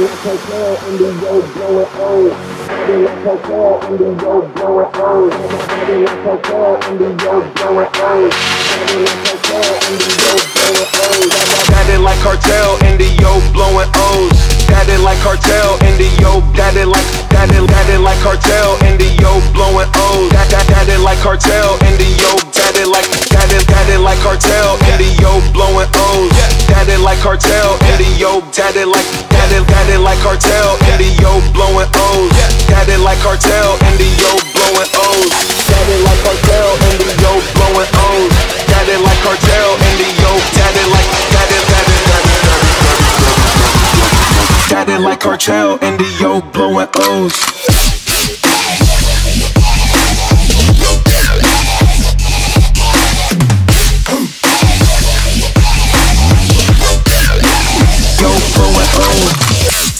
like cocaine and then yo blowing old. Body like cocaine and then yo blowing old. Body like cocaine and then yo blowing old. Body like cocaine and then yo blowing old. Daddy like cartel and then yo blowing old. Daddy like cartel and then yo. Daddy like daddy like cartel and then yo blowing old. Daddy like cartel and then yo. Daddy like daddy like cartel and then yo blowing old. Daddy like cartel and then yo. Daddy like daddy like cartel and then yo blowing old. Daddy like cartel and then yo blowing old. Daddy like cartel and then yo blowing old. Daddy like cartel and then yo. Daddy like daddy like cartel and the yo blowing O's. Daddy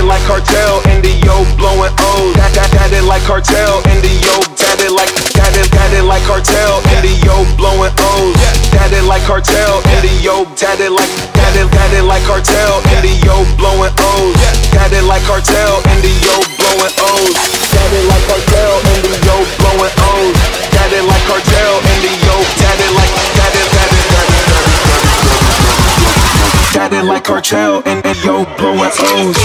like cartel and the yo blowing O's. Daddy like cartel and the yo. Daddy like daddy like cartel and the yo blowing O's. Daddy like cartel and the yo. Daddy like daddy like cartel and the yo blowing O's. Daddy like cartel and the yo blowing O's. Daddy like cartel and the yo blowing O's. Daddy like cartel and the yo. Daddy like daddy like cartel and yo blowing O's. Daddy like cartel and it's so blowing O's.